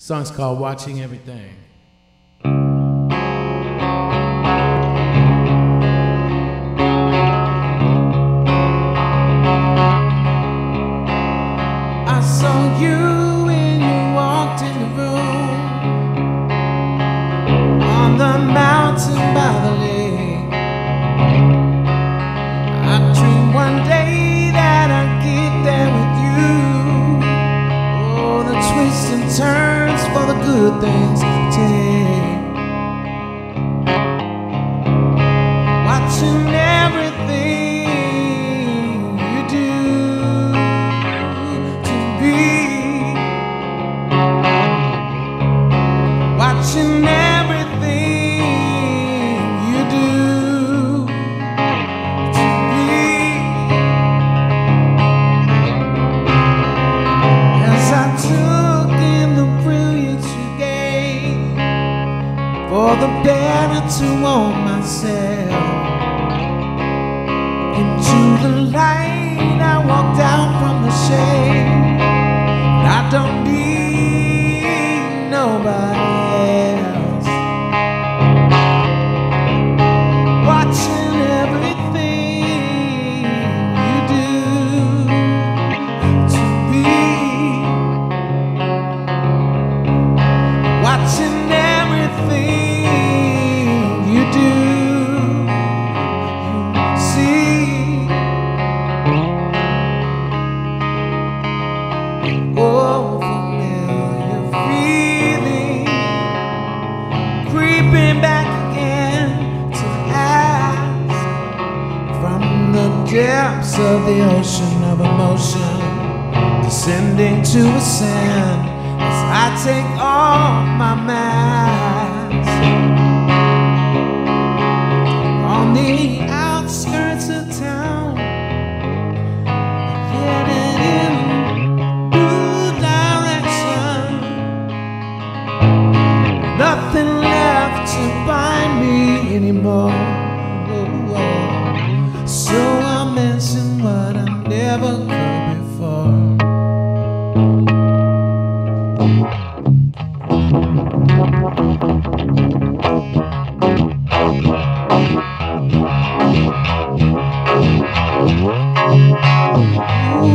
Song's called Watching Everything. I saw you when you walked in the room, on the mountain by the lake. I dreamed one day that I'd get there with you. Oh, the twists and turns for the good things you take. Watching everything you do to be. Watching everything you do to be. As I took in the brilliance you gave, for the better to own myself. Into the light, I walked out from the shade. I don't need nobody else. Watching everything you do to be. Watching everything you do. Oh, familiar feeling creeping back again to the eyes, from the depths of the ocean of emotion, descending to ascend as I take off my mask. On the outskirts of town, nothing left to bind me anymore. Oh, oh. So I'm missing what I never could before. Ooh.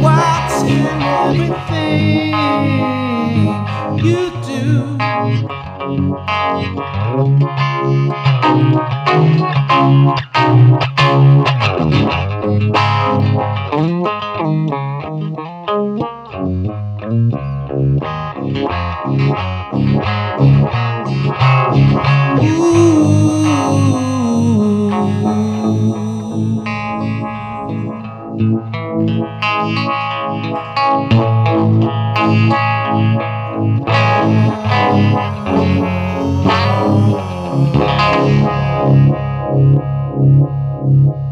Watching everything you do.